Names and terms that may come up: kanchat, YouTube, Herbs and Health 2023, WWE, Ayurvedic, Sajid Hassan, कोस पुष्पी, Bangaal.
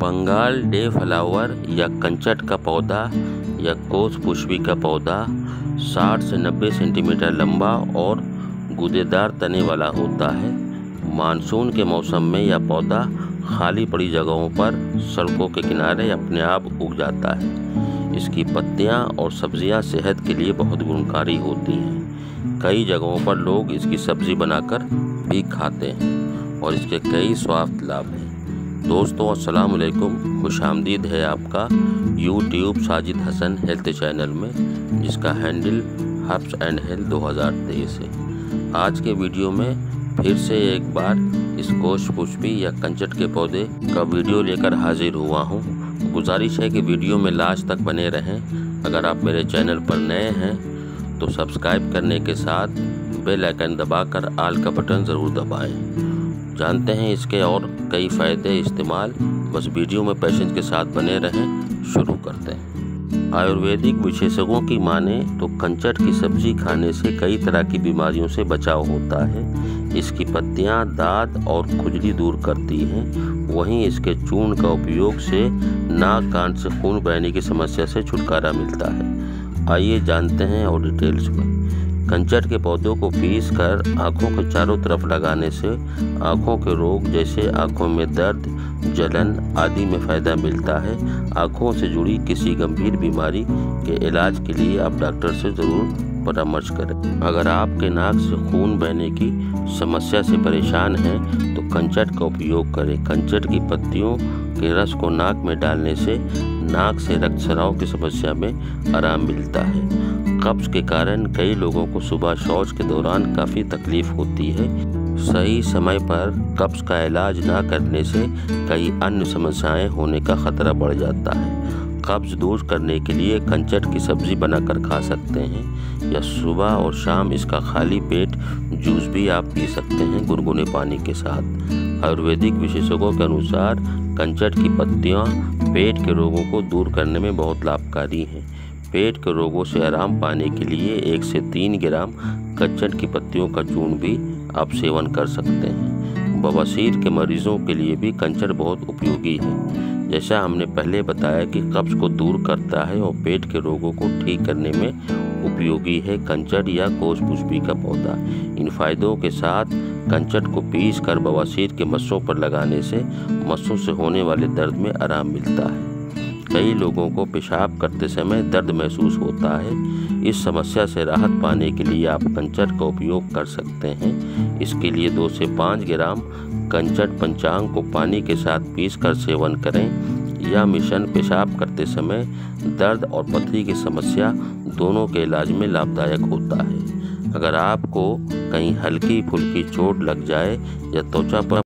Bengal day flower या कंचट का पौधा या कोस पुष्पी का पौधा 60 से 90 सेंटीमीटर लंबा और गूदेदार तने वाला होता है। मानसून के मौसम में यह पौधा खाली पड़ी जगहों पर, सड़कों के किनारे अपने आप उग जाता है। इसकी पत्तियां और सब्जियां सेहत के लिए बहुत गुणकारी होती हैं। कई जगहों पर लोग इसकी सब्जी बनाकर भी खाते हैं और इसके कई स्वास्थ्य लाभ हैं। दोस्तों अस्सलाम वालेकुम, खुश आमदीद है आपका YouTube Sajid Hasan health channel में, जिसका हैंडल हर्ब्स एंड हेल्थ 2023 है। आज के वीडियो में फिर से एक बार इस कोश पुष्पी या कंचट के पौधे का वीडियो लेकर हाजिर हुआ हूँ। गुजारिश है कि वीडियो में लास्ट तक बने रहें। अगर आप मेरे चैनल पर नए हैं तो सब्सक्राइब करने के साथ बेल आइकन दबाकर आल का बटन ज़रूर दबाएं। जानते हैं इसके और कई फ़ायदे इस्तेमाल, बस वीडियो में पेशेंस के साथ बने रहें। शुरू करते हैं। आयुर्वेदिक विशेषज्ञों की माने तो कंचट की सब्जी खाने से कई तरह की बीमारियों से बचाव होता है। इसकी पत्तियां दाद और खुजली दूर करती हैं। वहीं इसके चूर्ण का उपयोग से नाक कान से खून बहने की समस्या से छुटकारा मिलता है। आइए जानते हैं और डिटेल्स में। कंचट के पौधों को पीसकर आँखों के चारों तरफ लगाने से आँखों के रोग जैसे आँखों में दर्द, जलन आदि में फ़ायदा मिलता है। आँखों से जुड़ी किसी गंभीर बीमारी के इलाज के लिए आप डॉक्टर से ज़रूर परामर्श करें। अगर आपके नाक से खून बहने की समस्या से परेशान हैं तो कंचट का उपयोग करें। कंचट की पत्तियों के रस को नाक में डालने से नाक से रक्तस्राव की समस्या में आराम मिलता है। कब्ज के कारण कई लोगों को सुबह शौच के दौरान काफ़ी तकलीफ होती है। सही समय पर कब्ज का इलाज ना करने से कई अन्य समस्याएं होने का खतरा बढ़ जाता है। कब्ज दूर करने के लिए कंचट की सब्जी बनाकर खा सकते हैं या सुबह और शाम इसका खाली पेट जूस भी आप पी सकते हैं गुनगुने पानी के साथ। आयुर्वेदिक विशेषज्ञों के अनुसार कंचट की पत्तियां पेट के रोगों को दूर करने में बहुत लाभकारी हैं। पेट के रोगों से आराम पाने के लिए 1 से 3 ग्राम कंचट की पत्तियों का चूर्ण भी आप सेवन कर सकते हैं। बवासीर के मरीजों के लिए भी कंचट बहुत उपयोगी है। जैसा हमने पहले बताया कि कब्ज को दूर करता है और पेट के रोगों को ठीक करने में उपयोगी है कंचट या कोस पुष्पी का पौधा। इन फायदों के साथ कंचट को पीसकर बवासीर के मस्सों पर लगाने से मस्सों से होने वाले दर्द में आराम मिलता है। कई लोगों को पेशाब करते समय दर्द महसूस होता है। इस समस्या से राहत पाने के लिए आप कंचट का उपयोग कर सकते हैं। इसके लिए 2 से 5 ग्राम कंचट पंचांग को पानी के साथ पीसकर सेवन करें। यह मिश्रण पेशाब करते समय दर्द और पथरी की समस्या दोनों के इलाज में लाभदायक होता है। अगर आपको कहीं हल्की फुल्की चोट लग जाए या त्वचा पर